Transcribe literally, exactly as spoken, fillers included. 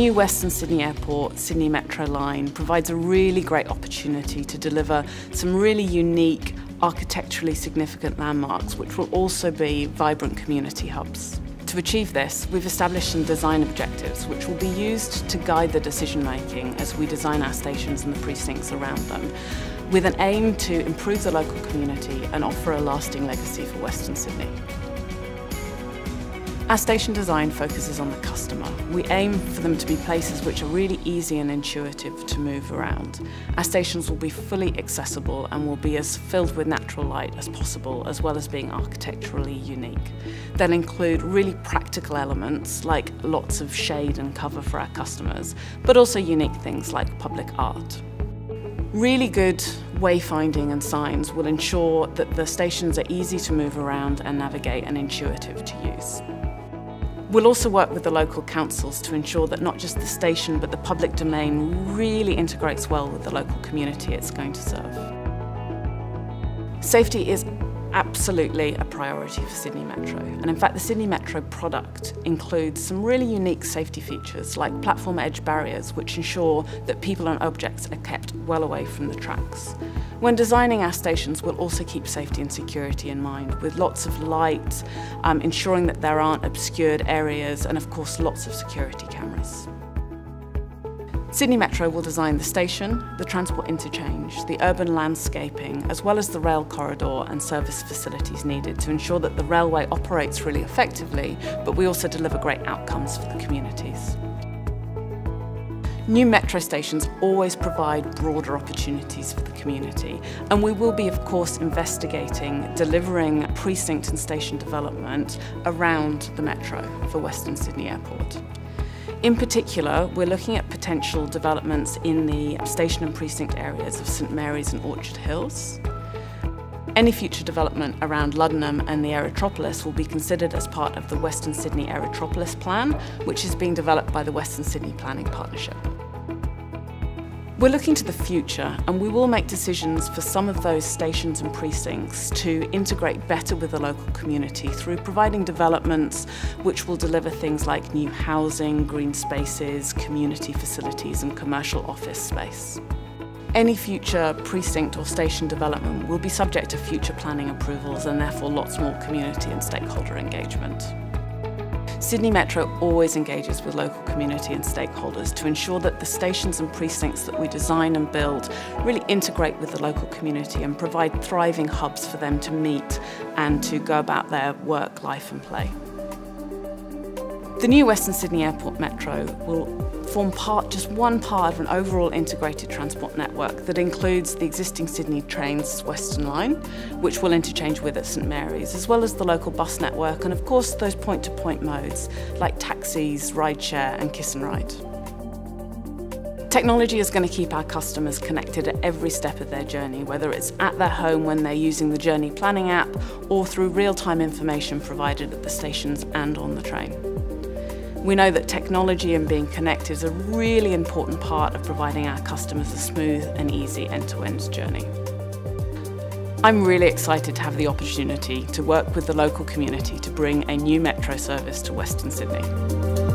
new Western Sydney Airport, Sydney Metro line provides a really great opportunity to deliver some really unique, architecturally significant landmarks, which will also be vibrant community hubs. To achieve this, we've established some design objectives which will be used to guide the decision making as we design our stations and the precincts around them, with an aim to improve the local community and offer a lasting legacy for Western Sydney. Our station design focuses on the customer. We aim for them to be places which are really easy and intuitive to move around. Our stations will be fully accessible and will be as filled with natural light as possible, as well as being architecturally unique. They'll include really practical elements like lots of shade and cover for our customers, but also unique things like public art. Really good wayfinding and signs will ensure that the stations are easy to move around and navigate and intuitive to use. We'll also work with the local councils to ensure that not just the station but the public domain really integrates well with the local community it's going to serve. Safety is absolutely a priority for Sydney Metro, and in fact the Sydney Metro product includes some really unique safety features like platform edge barriers, which ensure that people and objects are kept well away from the tracks. When designing our stations, we'll also keep safety and security in mind, with lots of light, um, ensuring that there aren't obscured areas, and of course lots of security cameras. Sydney Metro will design the station, the transport interchange, the urban landscaping, as well as the rail corridor and service facilities needed to ensure that the railway operates really effectively, but we also deliver great outcomes for the communities. New metro stations always provide broader opportunities for the community, and we will be, of course, investigating delivering precinct and station development around the metro for Western Sydney Airport. In particular, we're looking at potential developments in the station and precinct areas of Saint Mary's and Orchard Hills. Any future development around Luddenham and the Aerotropolis will be considered as part of the Western Sydney Aerotropolis plan, which is being developed by the Western Sydney Planning Partnership. We're looking to the future, and we will make decisions for some of those stations and precincts to integrate better with the local community through providing developments which will deliver things like new housing, green spaces, community facilities and commercial office space. Any future precinct or station development will be subject to future planning approvals and therefore lots more community and stakeholder engagement. Sydney Metro always engages with local community and stakeholders to ensure that the stations and precincts that we design and build really integrate with the local community and provide thriving hubs for them to meet and to go about their work, life and play. The new Western Sydney Airport Metro will form part, just one part of an overall integrated transport network that includes the existing Sydney Trains Western Line, which will interchange with at Saint Mary's, as well as the local bus network and of course those point-to-point modes like taxis, rideshare and kiss and ride. Technology is going to keep our customers connected at every step of their journey, whether it's at their home when they're using the Journey Planning app or through real-time information provided at the stations and on the train. We know that technology and being connected is a really important part of providing our customers a smooth and easy end-to-end journey. I'm really excited to have the opportunity to work with the local community to bring a new metro service to Western Sydney.